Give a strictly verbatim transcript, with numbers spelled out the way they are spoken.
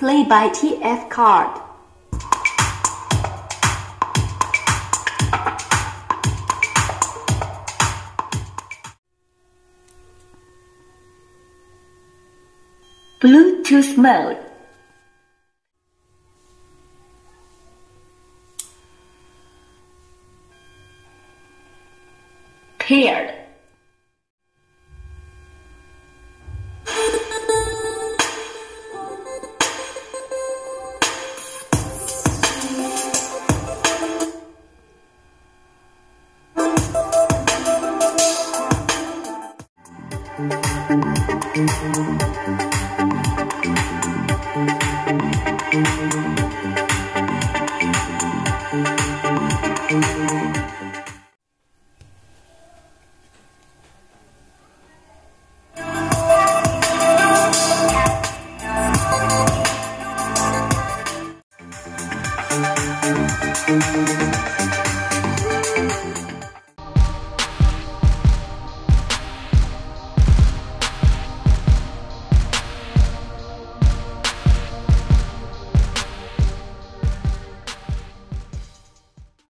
Play by T F Card. Bluetooth mode. Paired. Thank you.